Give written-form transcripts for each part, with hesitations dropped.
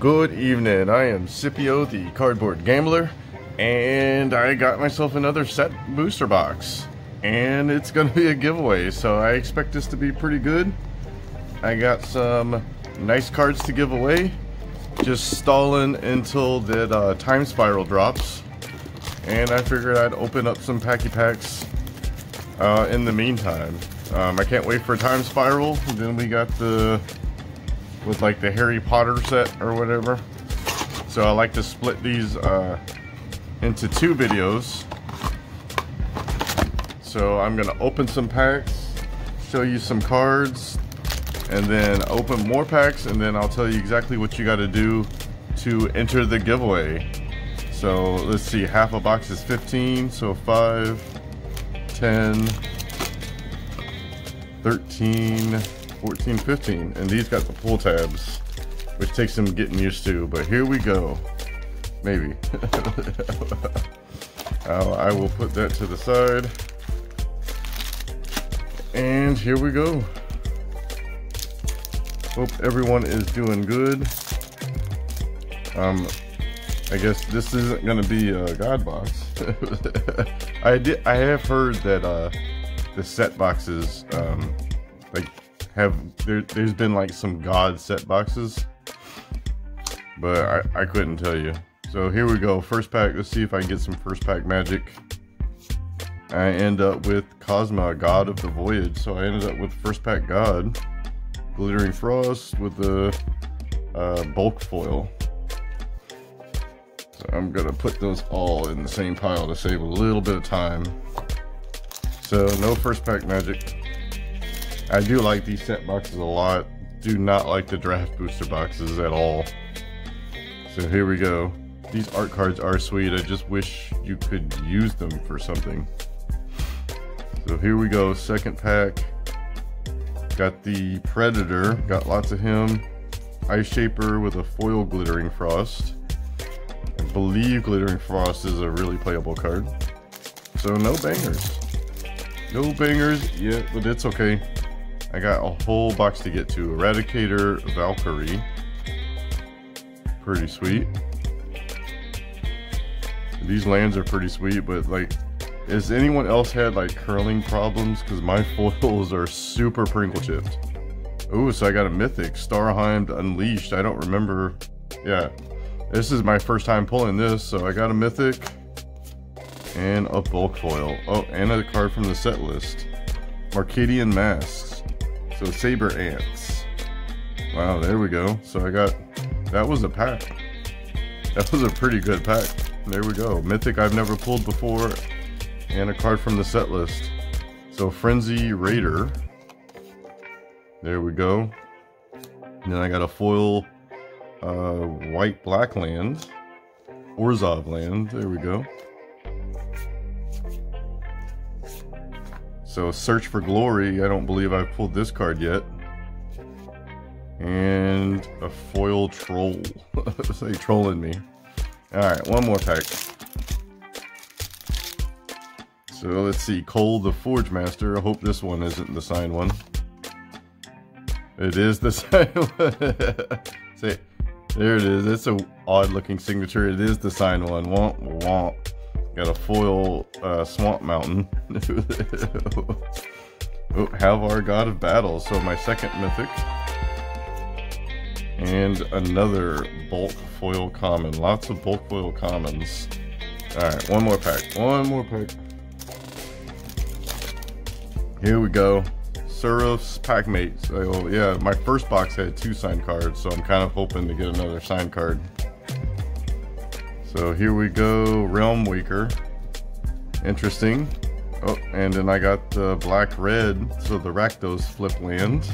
Good evening, I am Scipio the Cardboard Gambler, and I got myself another set booster box. And it's going to be a giveaway, so I expect this to be pretty good. I got some nice cards to give away. Just stalling until that Time Spiral drops. And I figured I'd open up some Packy Packs in the meantime. I can't wait for Time Spiral. Then we got the... with like the Harry Potter set or whatever. So I like to split these into two videos. So I'm gonna open some packs, show you some cards, and then open more packs, and then I'll tell you exactly what you gotta do to enter the giveaway. So let's see, half a box is 15, so 5, 10, 13, 14, 15, and these got the pull tabs, which takes some getting used to, but here we go. Maybe. I will put that to the side. And here we go. Hope everyone is doing good. I guess this isn't gonna be a God box. I have heard that the set boxes like there's been like some God set boxes, but I couldn't tell you. So here we go, first pack. Let's see if I get some first pack magic. I end up with Cosma, God of the Voyage. So I ended up with first pack God. Glittering Frost with the bulk foil. So I'm gonna put those all in the same pile to save a little bit of time. So no first pack magic. I do like these set boxes a lot. Do not like the draft booster boxes at all. So here we go. These art cards are sweet. I just wish you could use them for something. So here we go, second pack. Got the Predator, got lots of him. Ice Shaper with a foil Glittering Frost. I believe Glittering Frost is a really playable card. So no bangers. No bangers yet, but it's okay. I got a whole box to get to. Eradicator Valkyrie. Pretty sweet. These lands are pretty sweet, but like, has anyone else had like curling problems? Because my foils are super Pringle chipped. Ooh, so I got a mythic. Starnheim Unleashed. I don't remember. Yeah. This is my first time pulling this, so I got a mythic and a bulk foil. Oh, and a card from the set list. Arcadian Mask. So Saber Ants. Wow, there we go. So I got, that was a pack. That was a pretty good pack. There we go. Mythic I've never pulled before. And a card from the set list. So Frenzy Raider. There we go. And then I got a foil white black land. Orzhov land. There we go. So Search for Glory. I don't believe I've pulled this card yet. And a foil troll. They trolling me. Alright, one more pack. So let's see, Cole the Forge Master. I hope this one isn't the signed one. It is the signed one. See, there it is. It's an odd looking signature. It is the signed one. Womp womp. Got a foil Swamp Mountain. Oh, have our God of Battle. So my second mythic. And another bulk foil common. Lots of bulk foil commons. Alright, one more pack. One more pack. Here we go. Syros Packmate. So yeah, my first box had two signed cards, so I'm kind of hoping to get another signed card. So here we go. Realm Weaker. Interesting. Oh, and then I got the black red. So the Rakdos flip land.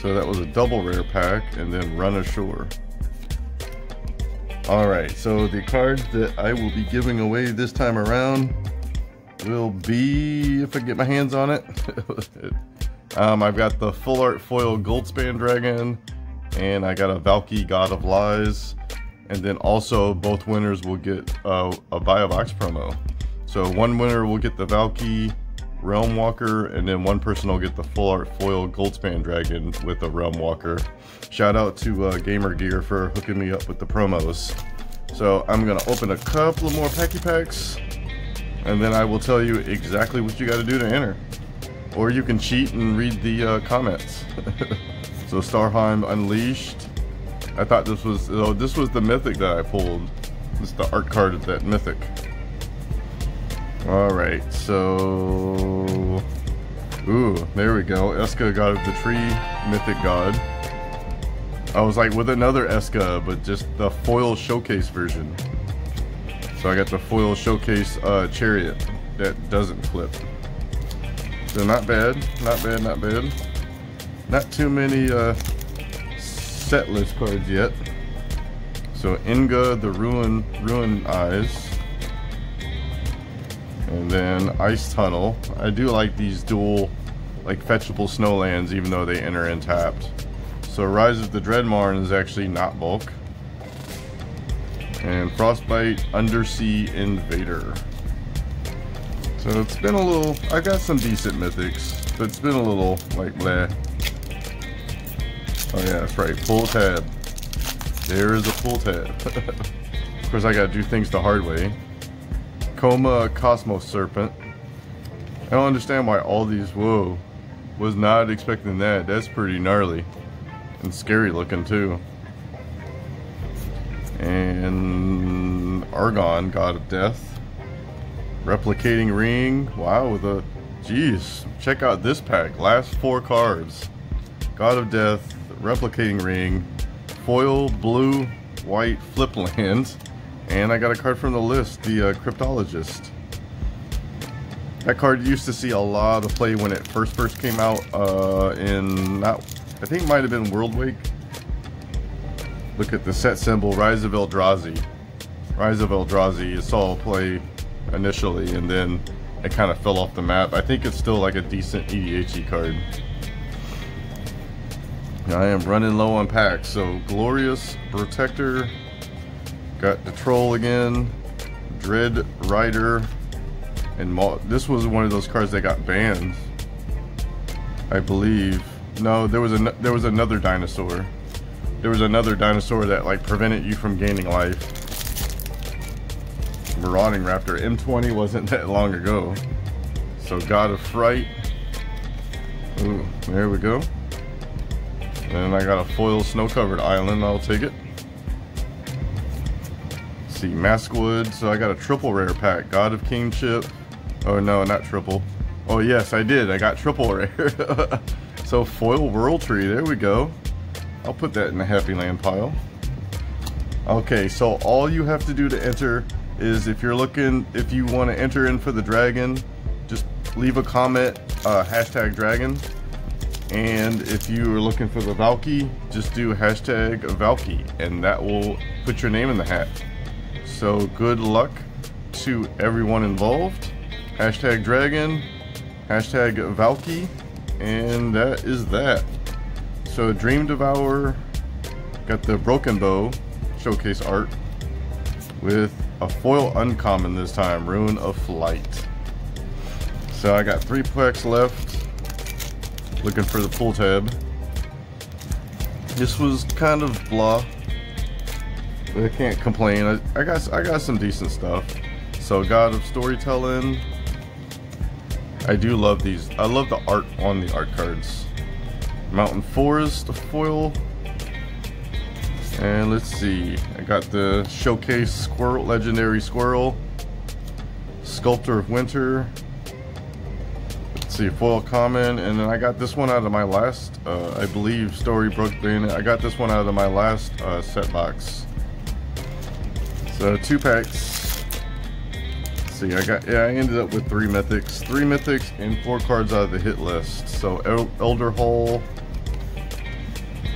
So that was a double rare pack, and then Run Ashore. Alright, so the cards that I will be giving away this time around will be, if I get my hands on it, I've got the full art foil Goldspan Dragon, and I got a Valki God of Lies, and then also both winners will get a buy a box promo. So one winner will get the Valki Realmwalker, and then one person will get the full art foil Goldspan Dragon with a Realmwalker. Shout out to Gamer Gear for hooking me up with the promos. So I'm gonna open a couple more packy packs, and then I will tell you exactly what you gotta do to enter. Or you can cheat and read the comments. So Starnheim Unleashed. I thought this was, oh, this was the mythic that I pulled. This is the art card of that mythic. All right, so, ooh, there we go. Eska, God of the Tree, mythic god. I was like with another Eska, but just the foil showcase version. So I got the foil showcase Chariot that doesn't flip. So not bad, not bad, not bad. Not too many set list cards yet. So Inga, the Ruin Eyes. And then Ice Tunnel. I do like these dual, like, fetchable snow lands, even though they enter untapped. So Rise of the Dreadmarn is actually not bulk. And Frostbite, Undersea Invader. So it's been a little, I got some decent mythics, but it's been a little, like, bleh. Oh yeah, that's right, full tab. There is a full tab. Of course, I gotta do things the hard way. Coma, Cosmos Serpent. I don't understand why all these, whoa, was not expecting that. That's pretty gnarly and scary looking too. And Argon, God of Death. Replicating Ring, wow, with a, geez, check out this pack, last four cards. God of Death, Replicating Ring, foil, blue, white, flip lands. And I got a card from the list, the Cryptologist. That card used to see a lot of play when it first came out in, not, I think it might have been World Wake. Look at the set symbol, Rise of Eldrazi. Rise of Eldrazi, it saw play initially, and then it kind of fell off the map. I think it's still like a decent EDHE card. I am running low on packs, so Glorious Protector. Got the Troll again, Dread Rider, and this was one of those cards that got banned, I believe. No, there was another dinosaur. There was another dinosaur that like prevented you from gaining life. Marauding Raptor M20 wasn't that long ago. So God of Fright. Ooh, there we go. And I got a foil snow-covered island. I'll take it. See, Maskwood. So I got a triple rare pack. God of Kingship. Oh no, not triple. Oh yes, I did. I got triple rare. So foil World Tree. There we go. I'll put that in the Happy Land pile. Okay, so all you have to do to enter is if you're looking, if you want to enter in for the dragon, just leave a comment, hashtag dragon. And if you are looking for the Valki, just do hashtag Valki, and that will put your name in the hat. So good luck to everyone involved. Hashtag dragon, hashtag Valki, and that is that. So Dream Devourer, got the Broken Bow showcase art with a foil uncommon this time, Rune of Flight. So I got 3 packs left. Looking for the pull tab. This was kind of blah. I can't complain. I got some decent stuff. So God of Storytelling. I do love these. I love the art on the art cards. Mountain Forest foil. And let's see. I got the showcase squirrel, legendary squirrel. Sculptor of Winter. See, foil common, and then I got this one out of my last I believe Storybrooke Bayonet. I got this one out of my last set box. So 2 packs. See, I got, yeah, I ended up with 3 mythics and 4 cards out of the hit list. So Elder Hole,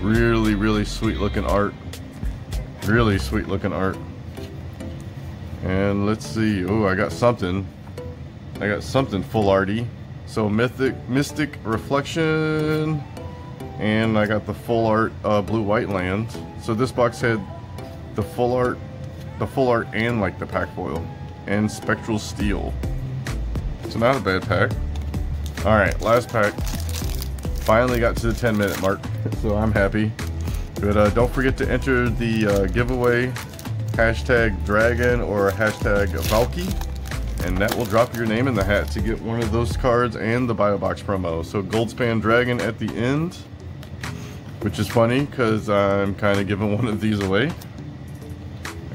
really sweet looking art, and let's see. Oh, I got something full arty. So Mystic Reflection, and I got the full art blue-white land. So this box had the full art and like the pack foil and Spectral Steel. So not a bad pack. All right, last pack. Finally got to the 10-minute mark, so I'm happy. But don't forget to enter the giveaway hashtag dragon or hashtag Valki, and that will drop your name in the hat to get one of those cards and the Bio Box promo. So Goldspan Dragon at the end, which is funny because I'm kind of giving one of these away.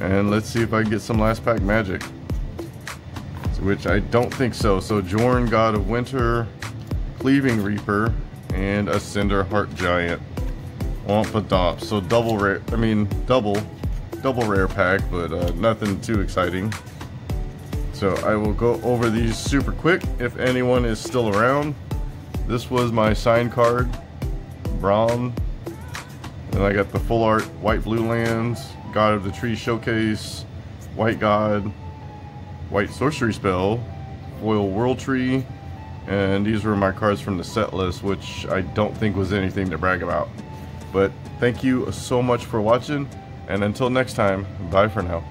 And let's see if I can get some last pack magic, which I don't think so. So Jorn, God of Winter, Cleaving Reaper, and Ascender Heart Giant. Wompadop. So double rare, I mean double rare pack, but nothing too exciting. So I will go over these super quick if anyone is still around. This was my signed card, Braum. And I got the full art, White Blue Lands, God of the Tree Showcase, White God, White Sorcery Spell, Foil World Tree, and these were my cards from the set list, which I don't think was anything to brag about. But thank you so much for watching, and until next time, bye for now.